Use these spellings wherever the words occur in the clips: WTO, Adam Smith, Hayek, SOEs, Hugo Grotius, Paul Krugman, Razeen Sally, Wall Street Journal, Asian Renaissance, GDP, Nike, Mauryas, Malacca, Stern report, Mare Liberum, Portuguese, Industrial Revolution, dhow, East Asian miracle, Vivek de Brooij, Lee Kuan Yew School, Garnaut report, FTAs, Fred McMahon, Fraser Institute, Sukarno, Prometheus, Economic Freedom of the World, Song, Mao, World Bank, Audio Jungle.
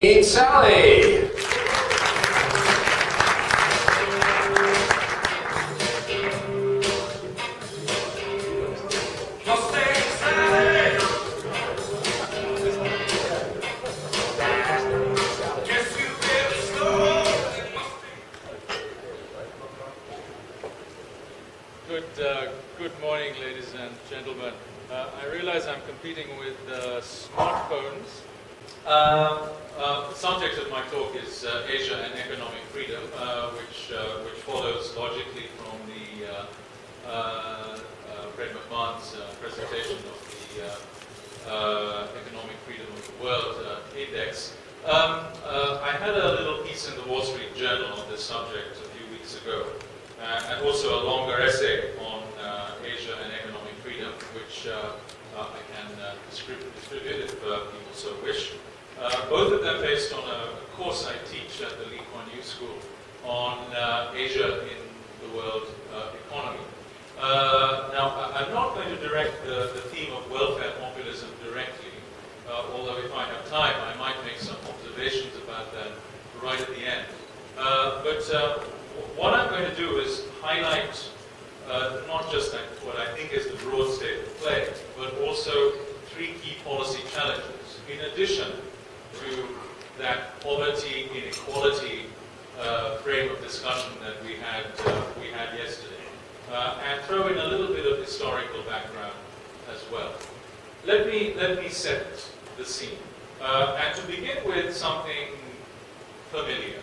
Razeen Sally. Good morning, ladies and gentlemen. I realize I'm competing with smartphones. The subject of my talk is Asia and Economic Freedom, which follows logically from the Fred McMahon's presentation of the Economic Freedom of the World Index. I had a little piece in the Wall Street Journal on this subject a few weeks ago, and also a longer essay on Asia and Economic Freedom, which I can distribute if people so wish. Both of them based on a course I teach at the Lee Kuan Yew School on Asia in the world economy. Now, I'm not going to direct the theme of welfare populism directly, although if I have time, I might make some observations about that right at the end. But what I'm going to do is highlight not just what I think is the broad state of play, but also three key policy challenges. In addition to that poverty, inequality frame of discussion that we had yesterday, and throw in a little bit of historical background as well. Let me set the scene, and to begin with something familiar,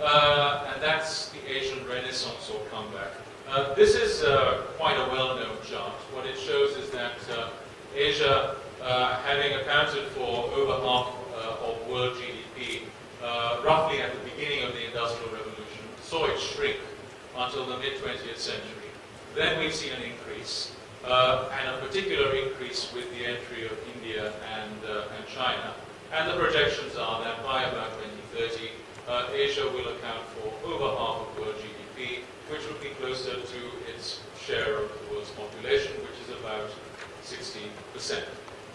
and that's the Asian Renaissance or comeback. This is quite a well-known chart. What it shows is that Asia, having accounted for over half of world GDP, roughly at the beginning of the Industrial Revolution, saw it shrink until the mid-20th century. Then we've seen an increase, and a particular increase with the entry of India and China. And the projections are that by about 2030, Asia will account for over half of world GDP, which would be closer to its share of the world's population, which is about 16%.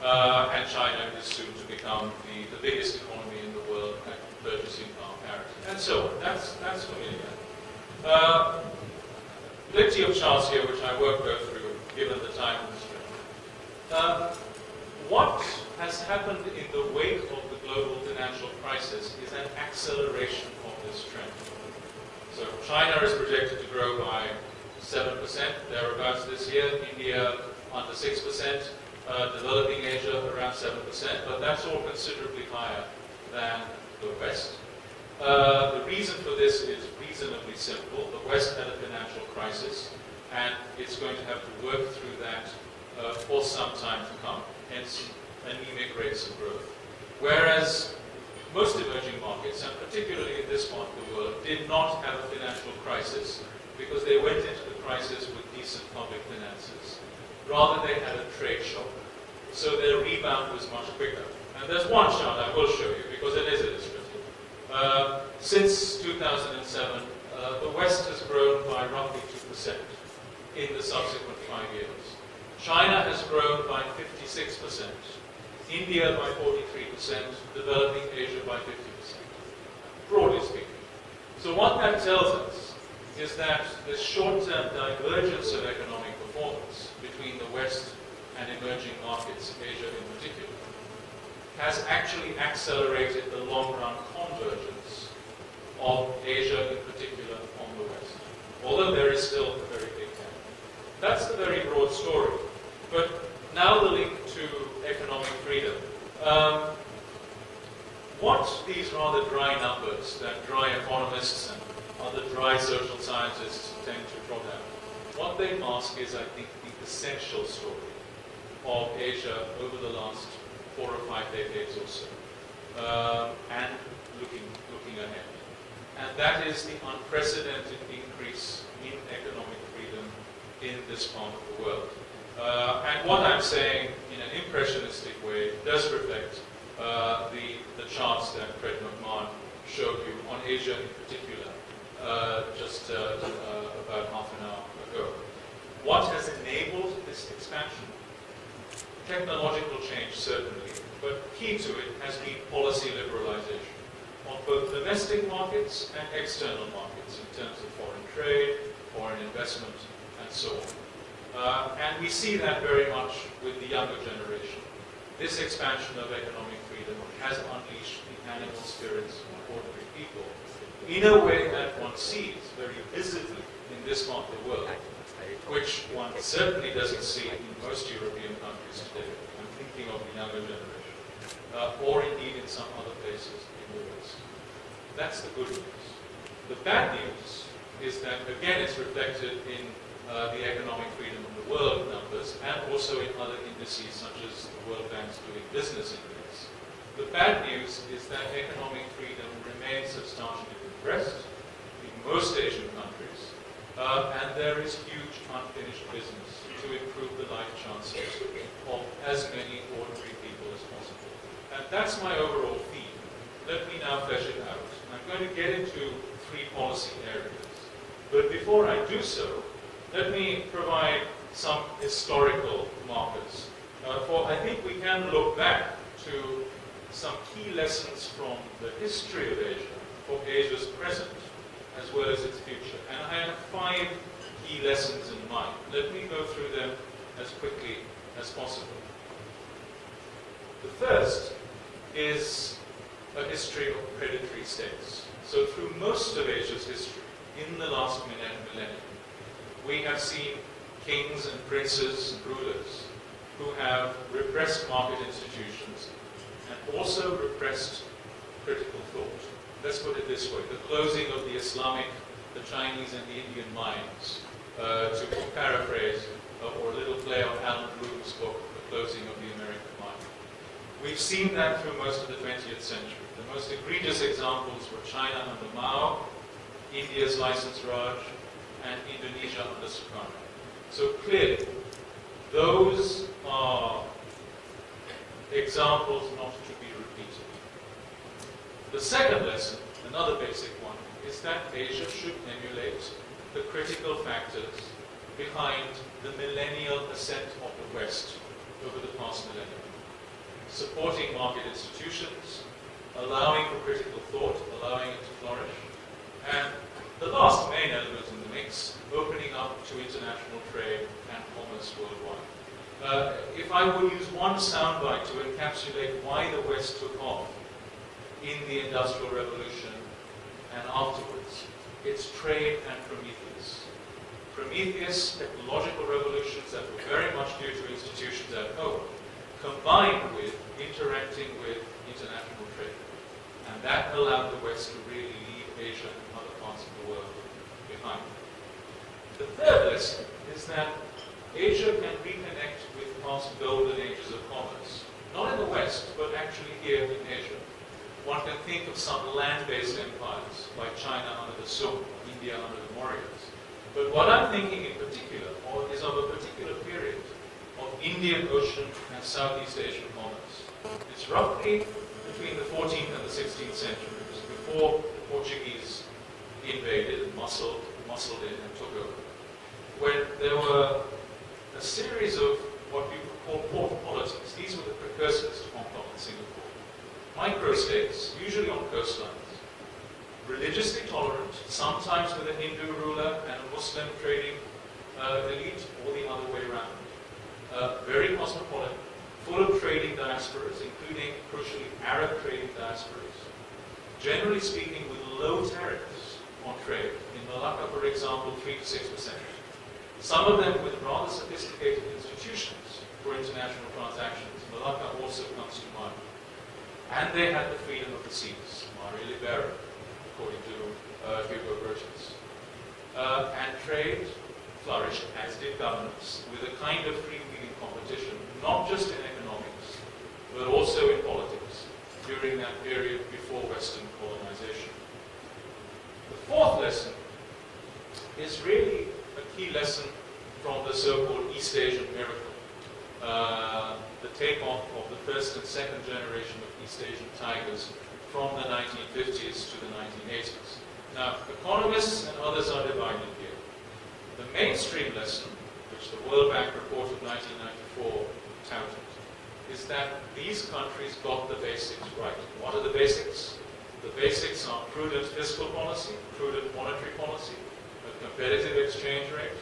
And China is soon to become the biggest economy in the world at purchasing power parity, and so on. That's familiar. Plenty of charts here, which I won't go through, given the time constraint. What has happened in the wake of the global financial crisis is an acceleration of this trend. So China is projected to grow by 7%, thereabouts this year, India under 6%, developing Asia around 7%, but that's all considerably higher than the West. The reason for this is reasonably simple. The West had a financial crisis, and it's going to have to work through that for some time to come, hence anemic rates of growth. Whereas most emerging markets, and particularly in this part of the world, did not have a financial crisis because they went into the crisis with decent public finances. Rather, they had a trade shock, so their rebound was much quicker. And there's one chart I will show you because it is illustrative. Since 2007, the West has grown by roughly 2% in the subsequent 5 years. China has grown by 56%, India by 43%, developing Asia by 50%, broadly speaking. So what that tells us is that this short-term divergence of economic performance between the West and emerging markets, Asia in particular, has actually accelerated the long-run convergence of Asia in particular on the West, although there is still a very big gap. That's the very broad story. But now the link to economic freedom. What these rather dry numbers that dry economists and other dry social scientists tend to draw down, what they mask is, I think, the essential story of Asia over the last 4 or 5 decades or so, and looking ahead. And that is the unprecedented increase in economic freedom in this part of the world. And what I'm saying in an impressionistic way does reflect the charts that Fred McMahon showed you on Asia in particular just about half an hour ago. What has enabled this expansion? Technological change, certainly, but key to it has been policy liberalization on both domestic markets and external markets in terms of foreign trade, foreign investment, and so on. And we see that very much with the younger generation. This expansion of economic freedom has unleashed the animal spirits of ordinary people in a way that one sees very visibly in this part of the world, which one certainly doesn't see in most European countries today. I'm thinking of the younger generation, or indeed in some other places in the West. That's the good news. The bad news is that, again, it's reflected in the Economic Freedom of the World numbers, and also in other indices such as the World Bank's Doing Business Index. The bad news is that economic freedom remains substantially repressed in most Asian countries, and there is huge unfinished business to improve the life chances of as many ordinary people as possible. And that's my overall theme. Let me now flesh it out. I'm going to get into three policy areas, but before I do so, let me provide some historical markers. For I think we can look back to some key lessons from the history of Asia, for Asia's present as well as its future. And I have five key lessons in mind. Let me go through them as quickly as possible. The first is a history of predatory states. So through most of Asia's history, in the last millennium, we have seen kings and princes and rulers who have repressed market institutions and also repressed critical thought. Let's put it this way: the closing of the Islamic, the Chinese and the Indian minds, to paraphrase or a little play on Alan Bloom's book, The Closing of the American Mind. We've seen that through most of the 20th century. The most egregious examples were China under Mao, India's Licensed Raj, and Indonesia under Sukarno. So clearly, those are examples not to be repeated. The second lesson, another basic one, is that Asia should emulate the critical factors behind the millennial ascent of the West over the past millennium. Supporting market institutions, allowing for critical thought, allowing it to flourish, and the last main element in the mix, opening up to international trade and commerce worldwide. If I would use one soundbite to encapsulate why the West took off in the Industrial Revolution and afterwards, it's trade and Prometheus. Prometheus, technological revolutions that were very much due to institutions at home, combined with interacting with international trade. And that allowed the West to really lead Asia and other parts of the world behind. The third lesson is that Asia can reconnect with past golden ages of commerce. Not in the West, but actually here in Asia. One can think of some land-based empires, like China under the Song, India under the Mauryas. But what I'm thinking in particular is of a particular period of Indian Ocean and Southeast Asian commerce. It's roughly between the 14th and the 16th centuries, before the Portuguese invaded and muscled in and took over, when there were a series of what we would call port politics. These were the precursors to Hong Kong and Singapore. Microstates, usually on coastlines, religiously tolerant, sometimes with a Hindu ruler and a Muslim trading elite, or the other way around. Very cosmopolitan, full of trading diasporas, including, crucially, Arab trading diasporas. Generally speaking, with low tariffs on trade. In Malacca, for example, 3 to 6%. Some of them with rather sophisticated institutions for international transactions. Malacca also comes to mind. And they had the freedom of the seas, Mare Liberum, according to Hugo Grotius. And trade flourished, as did governance, with a kind of freewheeling competition, not just in economics, but also in politics, during that period before Western colonization. The fourth lesson is really a key lesson from the so-called East Asian miracle, the takeoff of the first and second generation of East Asian tigers from the 1950s to the 1980s. Now, economists and others are divided here. The mainstream lesson, which the World Bank report of 1994 touted, is that these countries got the basics right. What are the basics? The basics are prudent fiscal policy, prudent monetary policy, a competitive exchange rate,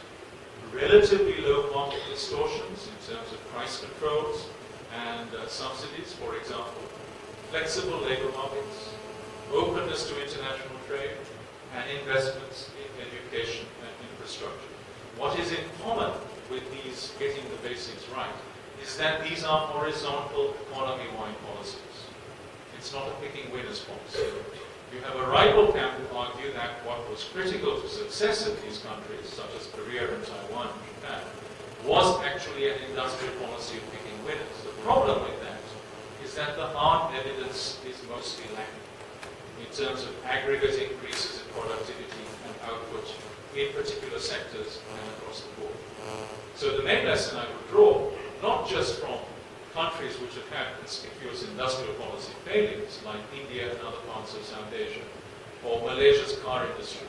relatively low market distortions in terms of price controls and subsidies, for example, flexible labor markets, openness to international trade, and investments in education and infrastructure. What is in common with these getting the basics right is that these are horizontal economy-wide policies. It's not a picking winners policy. You have a rival camp who argue that what was critical to success in these countries, such as Korea and Taiwan and Japan, was actually an industrial policy of picking winners. The problem with that is that the hard evidence is mostly lacking in terms of aggregate increases in productivity and output in particular sectors and across the board. So the main lesson I would draw, not just from countries which have had conspicuous industrial policy failures, like India and other parts of South Asia, or Malaysia's car industry,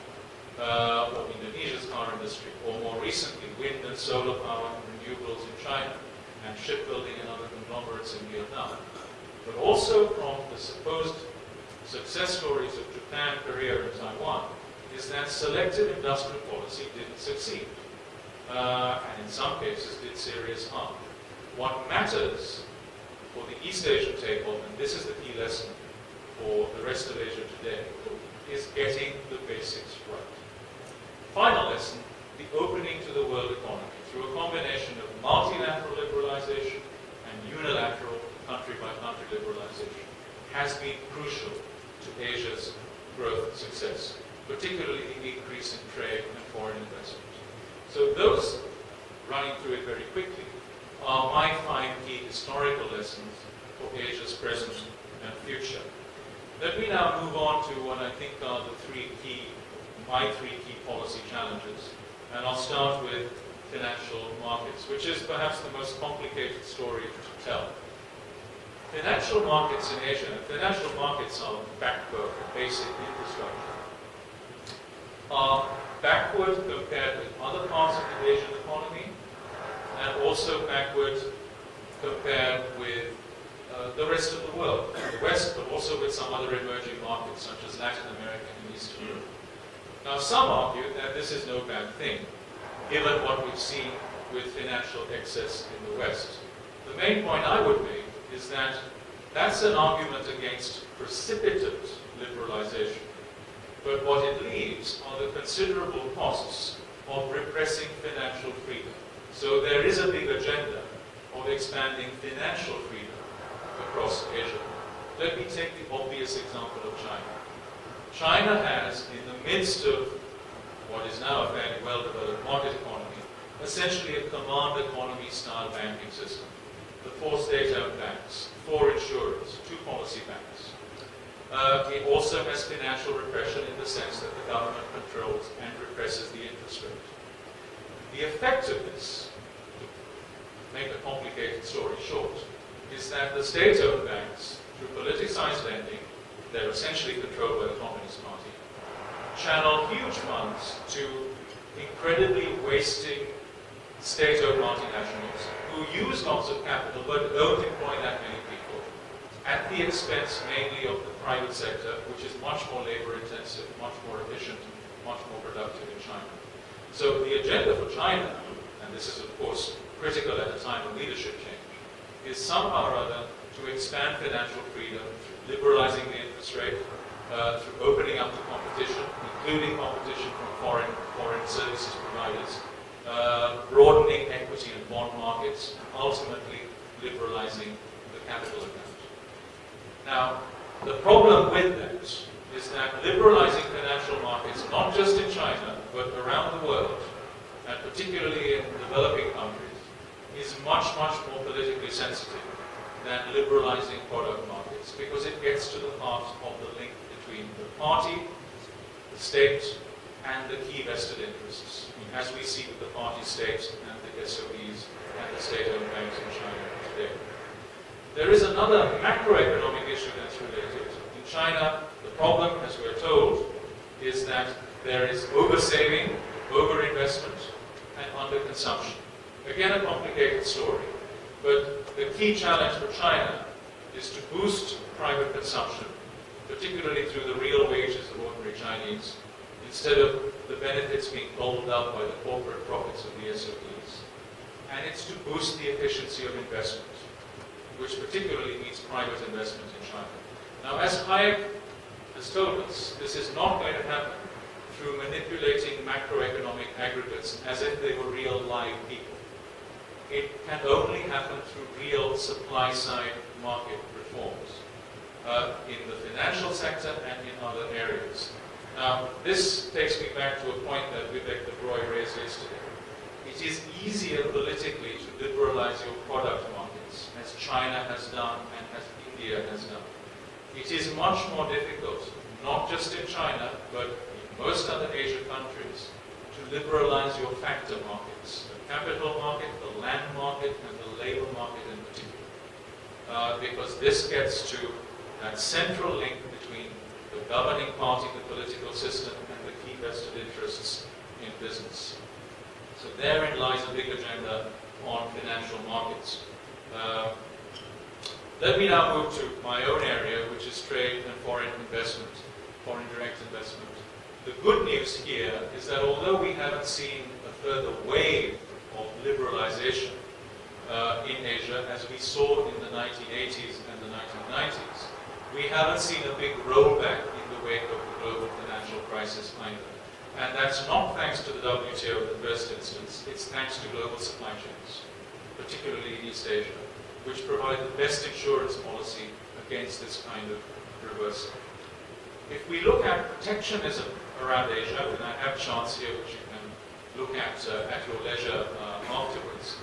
or Indonesia's car industry, or more recently, wind and solar power and renewables in China, and shipbuilding and other conglomerates in Vietnam, but also from the supposed success stories of Japan, Korea, and Taiwan, is that selective industrial policy didn't succeed, and in some cases did serious harm. What matters for the East Asian takeoff, and this is the key lesson for the rest of Asia today, is getting the basics right. Final lesson, the opening to the world economy through a combination of multilateral liberalization and unilateral country-by-country liberalization has been crucial to Asia's growth and success, particularly the increase in trade and foreign investment. So those, running through it very quickly, are my five key historical lessons for Asia's present and future. Let me now move on to what I think are the my three key policy challenges. And I'll start with financial markets, which is perhaps the most complicated story to tell. Financial markets in Asia, financial markets are backward, basic infrastructure, are backward compared with other parts of the Asian economy, and also backward compared with the rest of the world, the West, but also with some other emerging markets, such as Latin America and Eastern Europe. Now, some argue that this is no bad thing, given what we've seen with financial excess in the West. The main point I would make is that that's an argument against precipitate liberalization. But what it leaves are the considerable costs of repressing financial freedom. So there is a big agenda of expanding financial freedom across Asia. Let me take the obvious example of China. China has, in the midst of what is now a fairly well-developed market economy, essentially a command economy-style banking system. The four state-owned banks, four insurers, two policy banks. It also has financial repression in the sense that the government controls and represses the interest rate. The effectiveness, to make a complicated story short, is that the state-owned banks, through politicized lending, they're essentially controlled by the Communist Party, channel huge funds to incredibly wasting state-owned multinationals who use lots of capital but don't employ that many people, at the expense mainly of the private sector, which is much more labor-intensive, much more efficient, much more productive in China. So the agenda for China, and this is of course critical at a time of leadership change, is somehow or other to expand financial freedom through liberalizing the interest rate, through opening up the competition, including competition from foreign services providers, broadening equity and bond markets, and ultimately liberalizing the capital account. Now, the problem with that is that liberalizing financial markets, not just in China, but around the world, and particularly in developing countries, is much, much more politically sensitive than liberalizing product markets, because it gets to the heart of the link between the party, the state, and the key vested interests, as we see with the party states and the SOEs and the state-owned banks in China today. There is another macroeconomic issue that's related. In China, the problem, as we're told, is that there is over-saving, over-investment, and under-consumption. Again, a complicated story. But the key challenge for China is to boost private consumption, particularly through the real wages of ordinary Chinese, instead of the benefits being bottled up by the corporate profits of the SOEs. And it's to boost the efficiency of investment, which particularly means private investment in China. Now, as Hayek has told us, this is not going to happen through manipulating macroeconomic aggregates as if they were real live people. It can only happen through real supply-side market reforms in the financial sector and in other areas. Now, this takes me back to a point that Vivek de Brooij raised yesterday. It is easier politically to liberalize your product markets, as China has done and as India has done. It is much more difficult, not just in China, but in most other Asian countries, to liberalize your factor markets, the capital market, the land market, and the labor market in particular. Because this gets to that central link between the governing party, the political system, and the key vested interests in business. So therein lies a big agenda on financial markets. Let me now move to my own area, which is trade and foreign investment, foreign direct investment. The good news here is that although we haven't seen a further wave of liberalization in Asia, as we saw in the 1980s and the 1990s, we haven't seen a big rollback in the wake of the global financial crisis either. And that's not thanks to the WTO in the first instance, it's thanks to global supply chains, particularly in East Asia, which provide the best insurance policy against this kind of reversal. If we look at protectionism around Asia, and I have charts here which you can look at your leisure afterwards,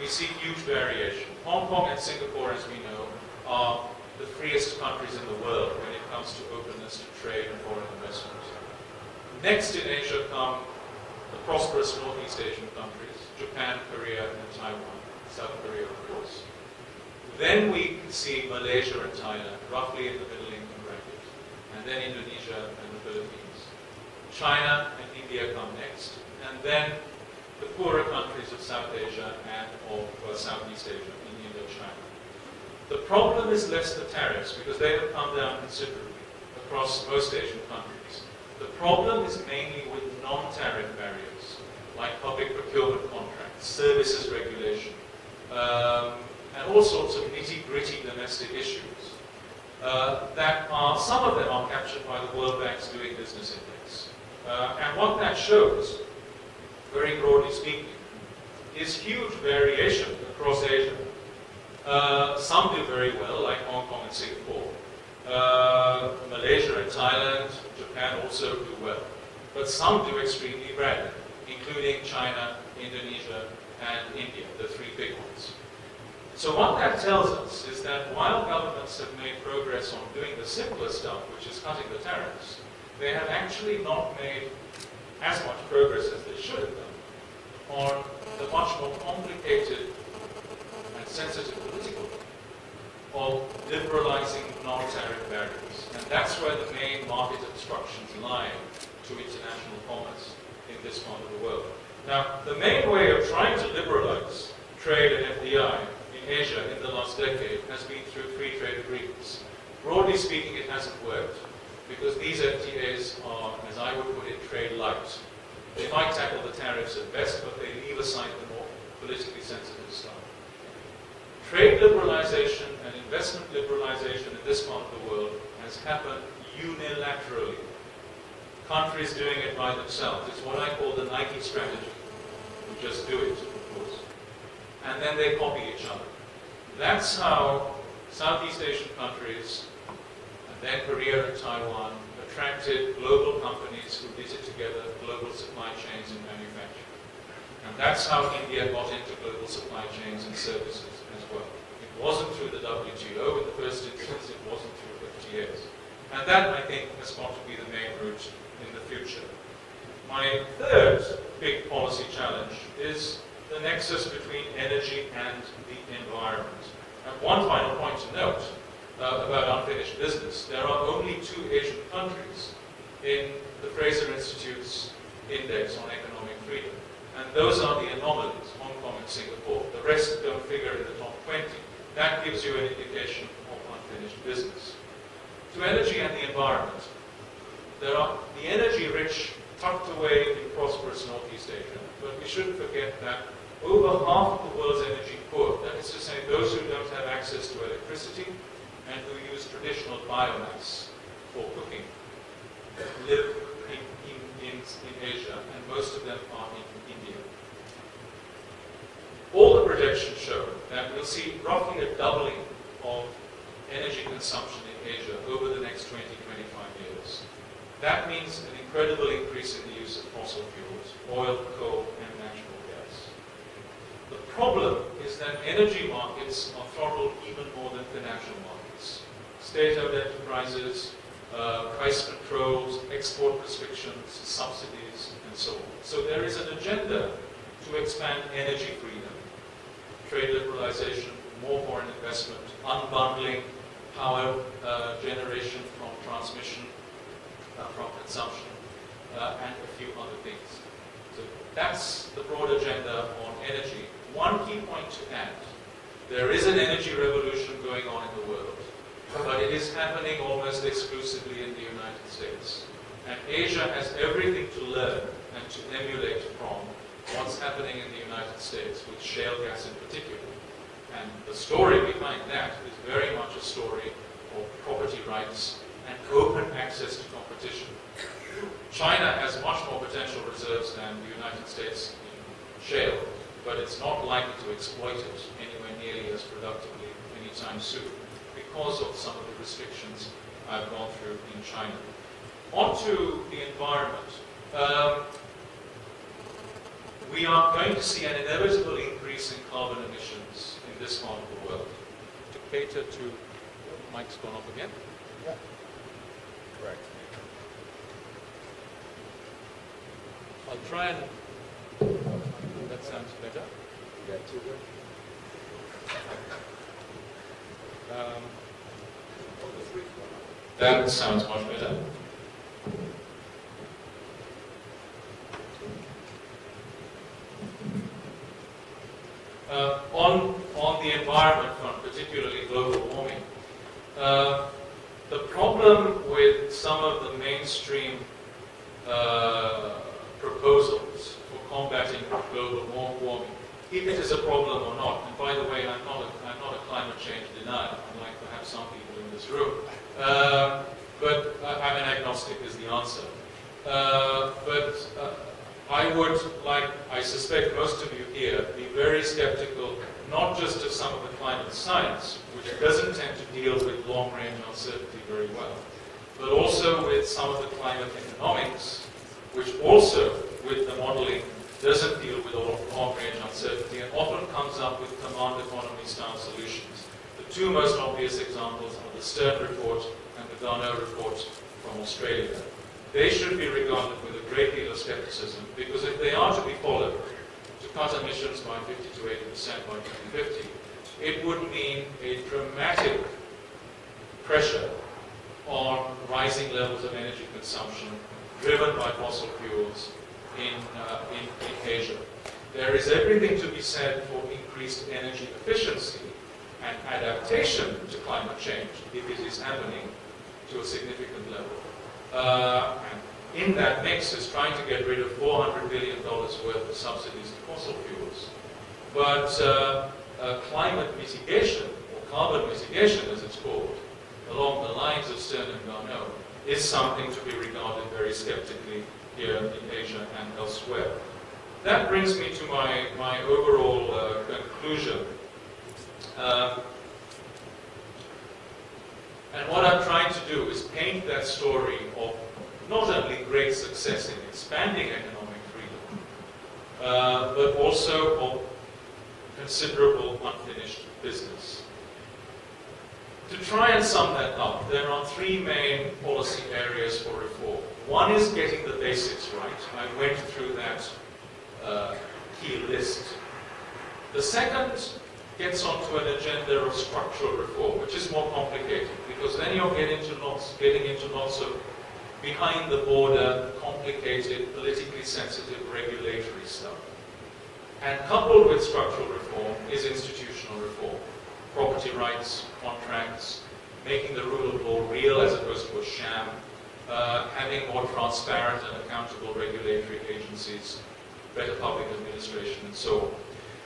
we see huge variation. Hong Kong and Singapore, as we know, are the freest countries in the world when it comes to openness to trade and foreign investment. Next in Asia come the prosperous Northeast Asian countries, Japan, Korea, and Taiwan, South Korea, of course. Then we see Malaysia and Thailand, roughly in the middle income bracket, and then Indonesia and the Philippines. China and India come next, and then the poorer countries of South Asia and of Southeast Asia, India and China. The problem is less the tariffs, because they have come down considerably across most Asian countries. The problem is mainly with non-tariff barriers, like public procurement contracts, services regulation, and all sorts of nitty-gritty domestic issues that are, some of them are captured by the World Bank's Doing Business Index. And what that shows, very broadly speaking, is huge variation across Asia. Some do very well, like Hong Kong and Singapore. Malaysia and Thailand, Japan also do well. But some do extremely badly, including China, Indonesia, and India, the three big ones. So what that tells us is that while governments have made progress on doing the simpler stuff, which is cutting the tariffs, they have actually not made as much progress as they should have done on the much more complicated and sensitive political of liberalizing non-tariff barriers. And that's where the main market obstructions lie to international commerce in this part of the world. Now, the main way of trying to liberalize trade and FDI in Asia in the last decade has been through free trade agreements. Broadly speaking, it hasn't worked, because these FTAs are, as I would put it, trade light. They might tackle the tariffs at best, but they leave aside the more politically sensitive stuff. Trade liberalization and investment liberalization in this part of the world has happened unilaterally. Countries doing it by themselves. It's what I call the Nike strategy. You just do it, of course. And then they copy each other. That's how Southeast Asian countries, and then Korea and Taiwan, attracted global companies who knitted together global supply chains and manufacturing. And that's how India got into global supply chains and services as well. It wasn't through the WTO in the first instance, it wasn't through FTAs. And that, I think, has got to be the main route in the future. My third big policy challenge is the nexus between energy and the environment. And one final point to note about unfinished business. There are only two Asian countries in the Fraser Institute's index on economic freedom. And those are the anomalies, Hong Kong and Singapore. The rest-term figure in the top 20. That gives you an indication of unfinished business. To energy and the environment. There are the energy-rich tucked away in prosperous Northeast Asia, but we shouldn't forget that over half of the world's energy poor, that is to say those who don't have access to electricity and who use traditional biomass for cooking, live in Asia, and most of them are in India. All the projections show that we'll see roughly a doubling of energy consumption in Asia over the next 20, 25 years. That means an incredible increase in the use of fossil fuels, oil, coal, and natural gas. The problem is that energy markets are throttled even more than financial markets. State-owned enterprises, price controls, export restrictions, subsidies, and so on. So there is an agenda to expand energy freedom, trade liberalization, more foreign investment, unbundling power generation from transmission, from consumption, and a few other things. So that's the broad agenda on energy. One key point to add, there is an energy revolution going on in the world, but it is happening almost exclusively in the United States. And Asia has everything to learn and to emulate from what's happening in the United States, with shale gas in particular. And the story behind that is very much a story of property rights and open access to competition. China has much more potential reserves than the United States in shale, but it's not likely to exploit it anywhere nearly as productively anytime soon, because of some of the restrictions I've gone through in China. On to the environment. We are going to see an inevitable increase in carbon emissions in this part of the world. To cater to, mic's gone off again? Yeah. Correct. I'll try and, that sounds better. You got two there? That sounds much better. On the environment front, particularly global warming, the problem with some of the mainstream proposals for combating global warming, if it is a problem or not, and by the way, I'm not a climate change denier, unlike perhaps some people in this room, but I'm an agnostic is the answer. I would, like I suspect most of you here, be very skeptical, not just of some of the climate science, which doesn't tend to deal with long-range uncertainty very well, but also with some of the climate economics, which also, with the modeling, doesn't deal with all long-range uncertainty and often comes up with command economy-style solutions. The two most obvious examples are the Stern report and the Garnaut report from Australia. They should be regarded with a great deal of skepticism, because if they are to be followed, to cut emissions by 50 to 80% by 2050, it would mean a dramatic pressure on rising levels of energy consumption driven by fossil fuels in Asia. There is everything to be said for increased energy efficiency and adaptation to climate change if it is happening to a significant level. And in that mix is trying to get rid of $400 billion worth of subsidies to fossil fuels. But climate mitigation, or carbon mitigation as it's called, along the lines of Stern and Garnaut, is something to be regarded very skeptically here in Asia and elsewhere. That brings me to my overall conclusion. And what I'm trying to do is paint that story of not only great success in expanding economic freedom, but also of considerable unfinished business. To try and sum that up, there are three main policy areas for reform. One is getting the basics right. I went through that key list. The second gets onto an agenda of structural reform, which is more complicated, because then you're getting into lots of behind-the-border, complicated, politically sensitive regulatory stuff. And coupled with structural reform is institutional reform. Property rights, contracts, making the rule of law real as opposed to a sham, having more transparent and accountable regulatory agencies, better public administration, and so on.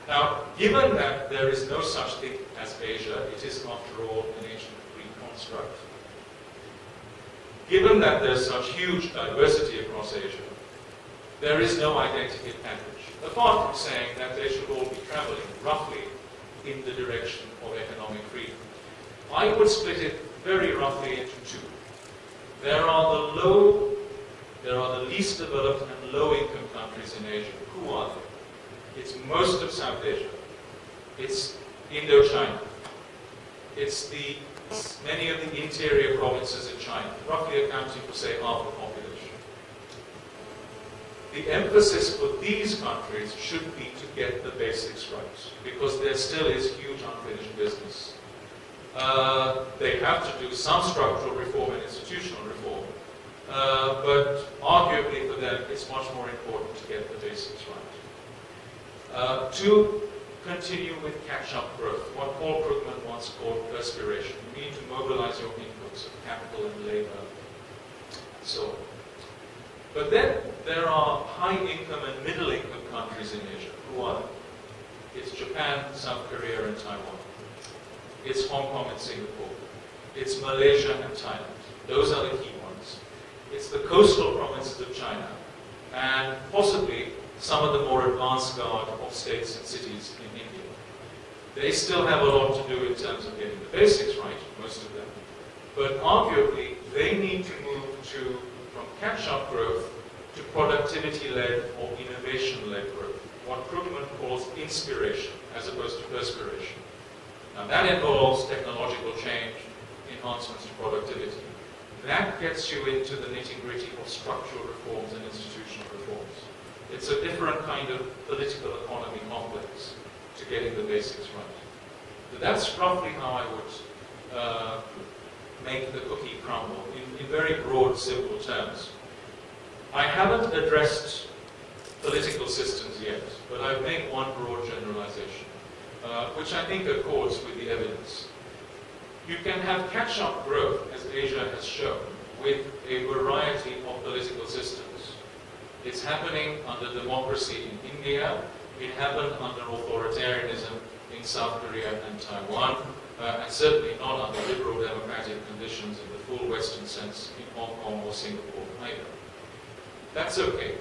Now, given that there is no such thing as Asia, it is, after all, an ancient Greek construct. Given that there's such huge diversity across Asia, there is no identity package, apart from saying that they should all be traveling roughly in the direction of economic freedom. I would split it very roughly into two. There are the least developed and low-income countries in Asia. Who are they? It's most of South Asia. It's Indochina. It's the many of the interior provinces in China, roughly accounting for, say, half the population. The emphasis for these countries should be to get the basics right, because there still is huge unfinished business. They have to do some structural reform and institutional reform, but arguably for them it's much more important to get the basics right. To continue with catch-up growth, what Paul Krugman once called perspiration. You need to mobilize your inputs of capital and labor, and so on. But then there are high-income and middle-income countries in Asia. Who are they? It's Japan, South Korea, and Taiwan. It's Hong Kong and Singapore. It's Malaysia and Thailand. Those are the key ones. It's the coastal provinces of China, and possibly some of the more advanced guard of states and cities in India. They still have a lot to do in terms of getting the basics right, most of them. But arguably, they need to move from catch-up growth to productivity-led or innovation-led growth, what Krugman calls inspiration as opposed to perspiration. Now that involves technological change, enhancements to productivity. That gets you into the nitty-gritty of structural reforms and institutional reforms. It's a different kind of political economy complex to getting the basics right. But that's roughly how I would make the cookie crumble in very broad, simple terms. I haven't addressed political systems yet, but I've made one broad generalization, which I think accords with the evidence. You can have catch-up growth, as Asia has shown, with a variety of political systems. It's happening under democracy in India. It happened under authoritarianism in South Korea and Taiwan, and certainly not under liberal democratic conditions in the full Western sense in Hong Kong or Singapore either. That's okay.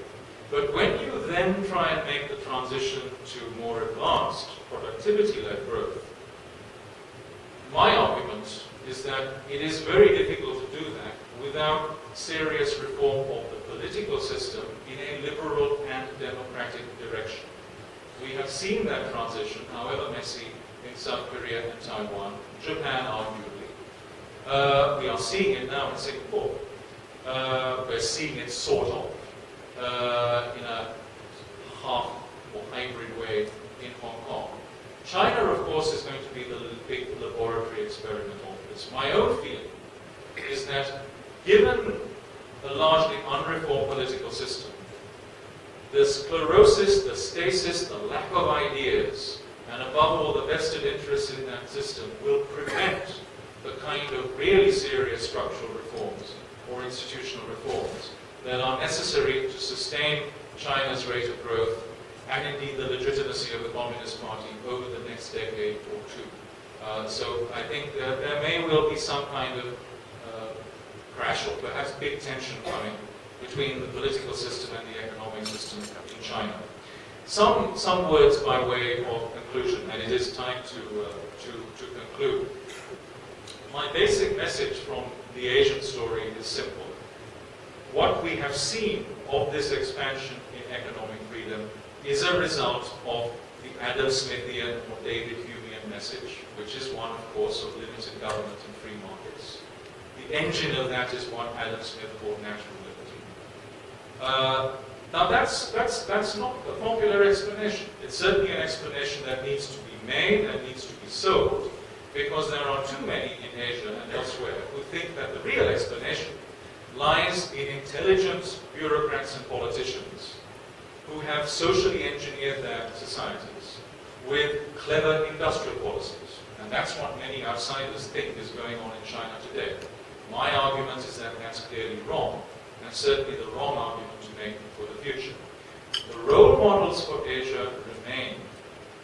But when you then try and make the transition to more advanced productivity-led growth, my argument is that it is very difficult to do that without serious reform of the political system in a liberal and democratic direction. We have seen that transition, however messy, in South Korea and Taiwan, Japan arguably. We are seeing it now in Singapore. We're seeing it sort of in a half or hybrid way in Hong Kong. China, of course, is going to be the big laboratory experiment of this. My own feeling is that given a largely unreformed political system, the sclerosis, the stasis, the lack of ideas, and above all the vested interests in that system will prevent the kind of really serious structural reforms or institutional reforms that are necessary to sustain China's rate of growth and indeed the legitimacy of the Communist Party over the next decade or two. So I think that there may well be some kind of crash or perhaps big tension coming between the political system and the economic system in China. Some words by way of conclusion, and it is time to conclude. My basic message from the Asian story is simple. What we have seen of this expansion in economic freedom is a result of the Adam Smithian or David Humean message, which is one, of course, of limited government and free markets. The engine of that is what Adam Smith called natural liberty. Now that's not a popular explanation. It's certainly an explanation that needs to be made and needs to be sold, because there are too many in Asia and elsewhere who think that the real explanation lies in intelligent bureaucrats and politicians who have socially engineered their societies with clever industrial policies. And that's what many outsiders think is going on in China today. My argument is that that's clearly wrong, and certainly the wrong argument to make for the future. The role models for Asia remain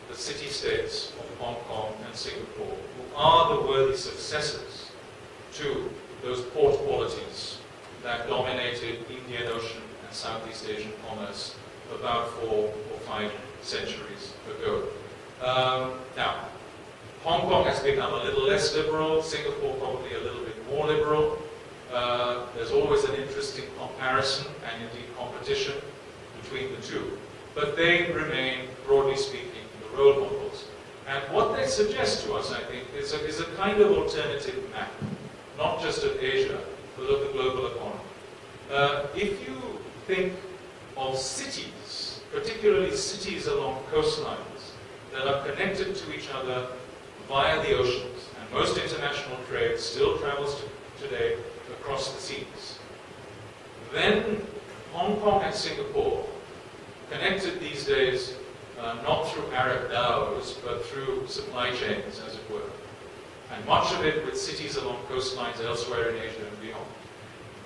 the city-states of Hong Kong and Singapore, who are the worthy successors to those port qualities that dominated Indian Ocean and Southeast Asian commerce about 4 or 5 centuries ago. Now, Hong Kong has become a little less liberal, Singapore probably a little bit more liberal. There's always an interesting comparison and indeed competition between the two. But they remain, broadly speaking, the role models. And what they suggest to us, I think, is a kind of alternative map, not just of Asia, but of the global economy. If you think of cities, particularly cities along coastlines that are connected to each other via the oceans, and most international trade still travels today across the seas, then Hong Kong and Singapore, connected these days not through Arab dhows, but through supply chains, as it were, and much of it with cities along coastlines elsewhere in Asia and beyond,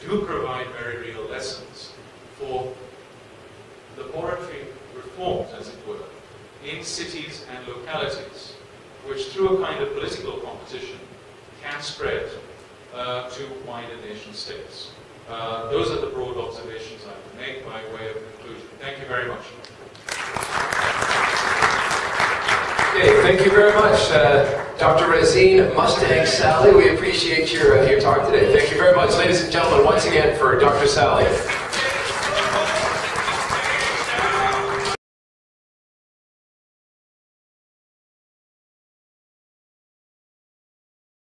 do provide very real lessons for the monetary reforms, as it were, in cities and localities, which through a kind of political competition can spread to wider nation states. Those are the broad observations I would make by way of conclusion. Thank you very much. Okay, thank you very much. Dr. Razeen Mustang Sally, we appreciate your time today. Thank you very much, ladies and gentlemen, once again for Dr. Sally.